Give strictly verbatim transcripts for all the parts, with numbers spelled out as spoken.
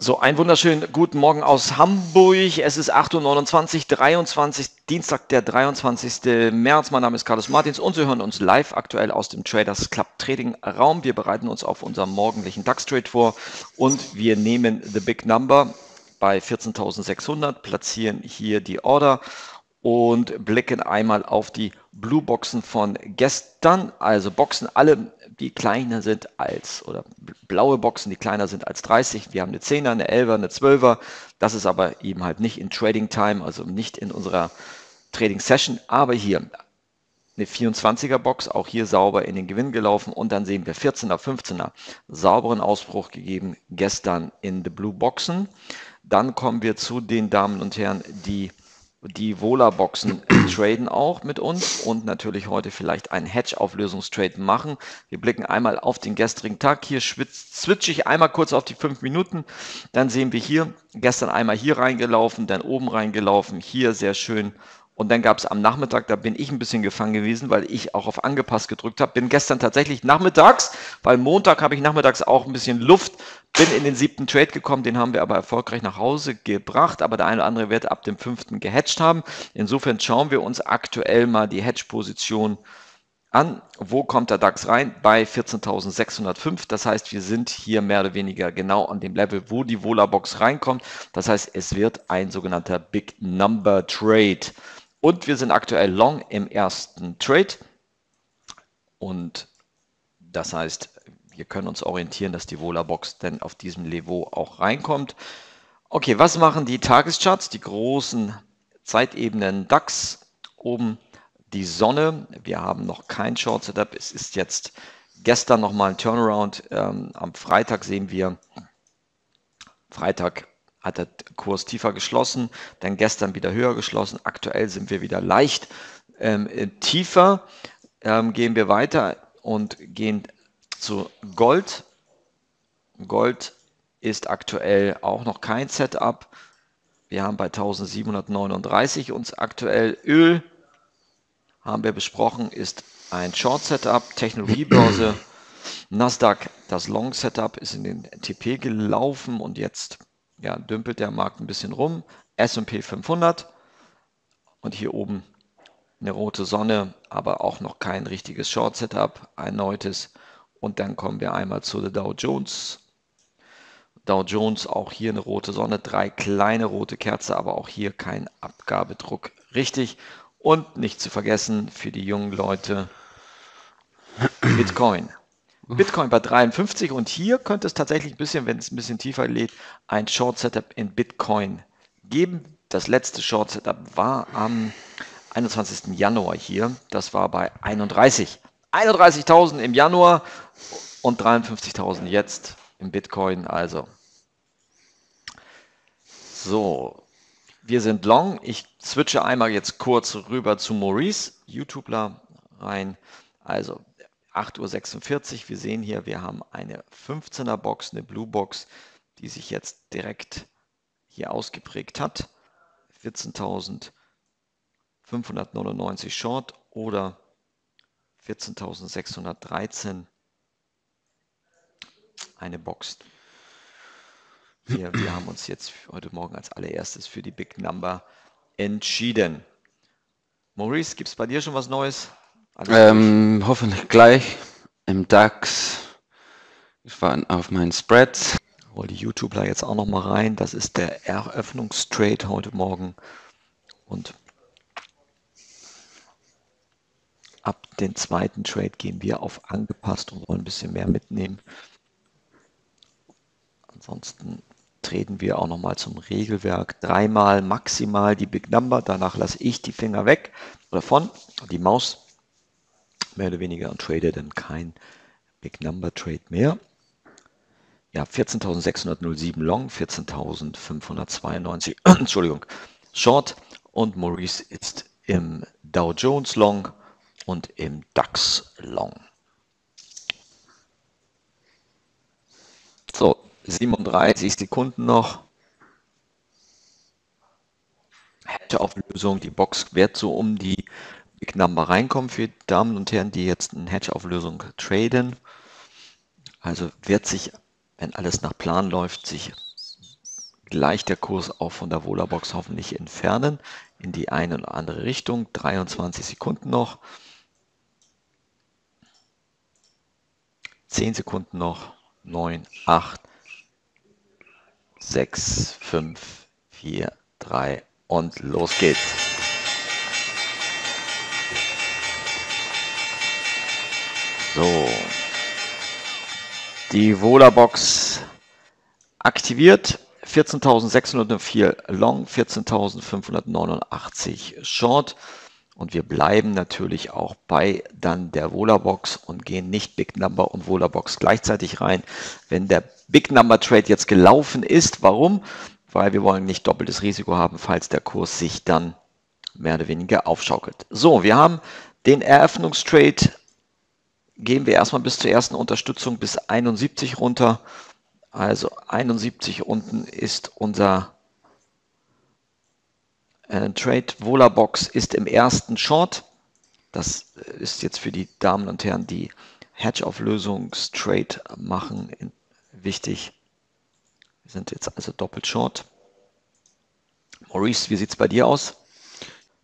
So, einen wunderschönen guten Morgen aus Hamburg. Es ist acht Uhr neunundzwanzig, dreiundzwanzig, Dienstag, der dreiundzwanzigste März. Mein Name ist Carlos Martins und Sie hören uns live aktuell aus dem Traders Club Trading Raum. Wir bereiten uns auf unseren morgendlichen DAX-Trade vor und wir nehmen The Big Number bei vierzehntausendsechshundert, platzieren hier die Order und blicken einmal auf die Blue Boxen von gestern. Also Boxen, alle die kleiner sind als, oder blaue Boxen, die kleiner sind als dreißig. Wir haben eine Zehner, eine Elfer, eine Zwölfer. Das ist aber eben halt nicht in Trading Time, also nicht in unserer Trading Session. Aber hier eine vierundzwanziger Box, auch hier sauber in den Gewinn gelaufen. Und dann sehen wir vierzehner, fünfzehner, sauberen Ausbruch gegeben gestern in the Blue Boxen. Dann kommen wir zu den Damen und Herren, die die Vola-Boxen traden auch mit uns und natürlich heute vielleicht einen Hedge-Auflösungstrade machen. Wir blicken einmal auf den gestrigen Tag. Hier switche ich einmal kurz auf die fünf Minuten. Dann sehen wir hier, gestern einmal hier reingelaufen, dann oben reingelaufen, hier sehr schön. Und dann gab es am Nachmittag, da bin ich ein bisschen gefangen gewesen, weil ich auch auf angepasst gedrückt habe. Bin gestern tatsächlich nachmittags, weil Montag habe ich nachmittags auch ein bisschen Luft, bin in den siebten Trade gekommen, den haben wir aber erfolgreich nach Hause gebracht. Aber der eine oder andere wird ab dem fünften gehedged haben. Insofern schauen wir uns aktuell mal die Hedge-Position an. Wo kommt der DAX rein? Bei vierzehntausendsechshundertfünf. Das heißt, wir sind hier mehr oder weniger genau an dem Level, wo die Vola-Box reinkommt. Das heißt, es wird ein sogenannter Big Number Trade. Und wir sind aktuell long im ersten Trade. Und das heißt, wir können uns orientieren, dass die Vola-Box denn auf diesem Niveau auch reinkommt. Okay, was machen die Tagescharts? Die großen Zeitebenen DAX. Oben die Sonne. Wir haben noch kein Short-Setup. Es ist jetzt gestern nochmal ein Turnaround. Ähm, am Freitag sehen wir, Freitag hat der Kurs tiefer geschlossen, dann gestern wieder höher geschlossen. Aktuell sind wir wieder leicht ähm, tiefer. Ähm, gehen wir weiter und gehen zu Gold. Gold ist aktuell auch noch kein Setup. Wir haben bei tausendsiebenhundertneununddreißig uns aktuell. Öl haben wir besprochen, ist ein Short-Setup, Technologiebörse. Nasdaq, das Long-Setup ist in den T P gelaufen und jetzt ja, dümpelt der Markt ein bisschen rum. S und P fünfhundert und hier oben eine rote Sonne, aber auch noch kein richtiges Short-Setup, erneutes. Und dann kommen wir einmal zu der Dow Jones. Dow Jones, auch hier eine rote Sonne, drei kleine rote Kerze, aber auch hier kein Abgabedruck richtig. Und nicht zu vergessen für die jungen Leute, Bitcoin. Bitcoin bei dreiundfünfzig und hier könnte es tatsächlich ein bisschen, wenn es ein bisschen tiefer lädt, ein Short-Setup in Bitcoin geben. Das letzte Short-Setup war am einundzwanzigsten Januar hier. Das war bei einunddreißig. einunddreißigtausend im Januar und dreiundfünfzigtausend jetzt im Bitcoin. Also, so, wir sind long. Ich switche einmal jetzt kurz rüber zu Maurice, YouTuber rein. Also, acht Uhr sechsundvierzig, wir sehen hier, wir haben eine fünfzehner Box, eine Blue Box, die sich jetzt direkt hier ausgeprägt hat. vierzehntausendfünfhundertneunundneunzig Short oder vierzehntausendsechshundertdreizehn. Eine Box. Wir, wir haben uns jetzt heute Morgen als allererstes für die Big Number entschieden. Maurice, gibt es bei dir schon was Neues? Ähm, hoffentlich gleich im DAX. Ich war auf meinen Spreads. Hol die YouTuber jetzt auch noch mal rein. Das ist der Eröffnungstrade heute Morgen. Und ab den zweiten Trade gehen wir auf angepasst und wollen ein bisschen mehr mitnehmen. Ansonsten treten wir auch noch mal zum Regelwerk. Dreimal maximal die Big Number. Danach lasse ich die Finger weg oder von die Maus. Mehr oder weniger und trade dann kein Big Number Trade mehr. Ja, vierzehntausendsechshundertsieben Long, vierzehntausendfünfhundertzweiundneunzig, Entschuldigung, Short und Maurice ist im Dow Jones Long und im DAX Long. So, siebenunddreißig Sekunden noch. Hedge-Auflösung, die Box wird so um die Big Number reinkommen für die Damen und Herren, die jetzt eine Hedge-Auflösung traden. Also wird sich, wenn alles nach Plan läuft, sich gleich der Kurs auch von der Vola-Box hoffentlich entfernen, in die eine oder andere Richtung. dreiundzwanzig Sekunden noch, zehn Sekunden noch, neun, acht, sechs, fünf, vier, drei und los geht's. So, die Vola-Box aktiviert, vierzehntausendsechshundertvier Long, vierzehntausendfünfhundertneunundachtzig Short, und wir bleiben natürlich auch bei dann der Vola-Box und gehen nicht Big Number und Vola-Box gleichzeitig rein, wenn der Big Number Trade jetzt gelaufen ist. Warum? Weil wir wollen nicht doppeltes Risiko haben, falls der Kurs sich dann mehr oder weniger aufschaukelt. So, wir haben den Eröffnungstrade. Gehen wir erstmal bis zur ersten Unterstützung bis einundsiebzig runter. Also einundsiebzig unten ist unser äh, Trade. Vola-Box ist im ersten Short. Das ist jetzt für die Damen und Herren, die Hedge-Auflösungstrade machen, in, wichtig. Wir sind jetzt also doppelt Short. Maurice, wie sieht es bei dir aus?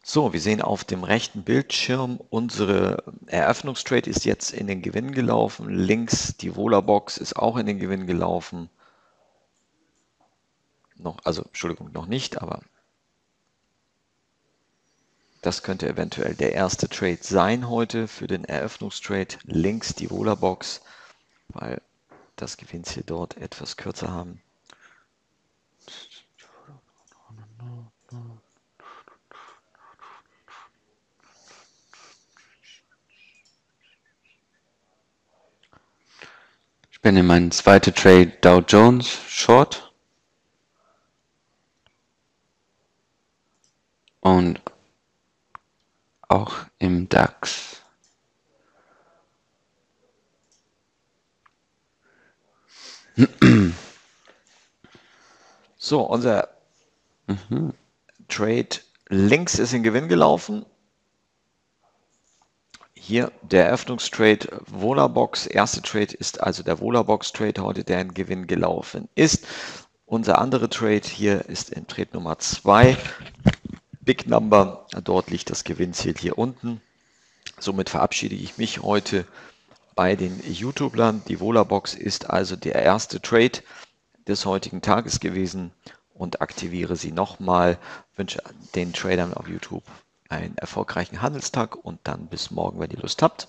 So, wir sehen auf dem rechten Bildschirm, unsere Eröffnungstrade ist jetzt in den Gewinn gelaufen. Links die Vola-Box ist auch in den Gewinn gelaufen. Noch, also, Entschuldigung, noch nicht, aber das könnte eventuell der erste Trade sein heute für den Eröffnungstrade. Links die Vola-Box, weil das Gewinn hier dort etwas kürzer haben. Ich bin in meinen zweiten Trade Dow Jones Short und auch im DAX. So, unser mhm. Trade links ist in Gewinn gelaufen. Hier der Eröffnungstrade Vola-Box. Erster Trade ist also der Vola-Box-Trade heute, der in Gewinn gelaufen ist. Unser anderer Trade hier ist in Trade Nummer zwei. Big Number, dort liegt das Gewinnziel hier unten. Somit verabschiede ich mich heute bei den YouTubern. Die Vola-Box ist also der erste Trade des heutigen Tages gewesen und aktiviere sie nochmal. Wünsche den Tradern auf YouTube einen erfolgreichen Handelstag und dann bis morgen, wenn ihr Lust habt.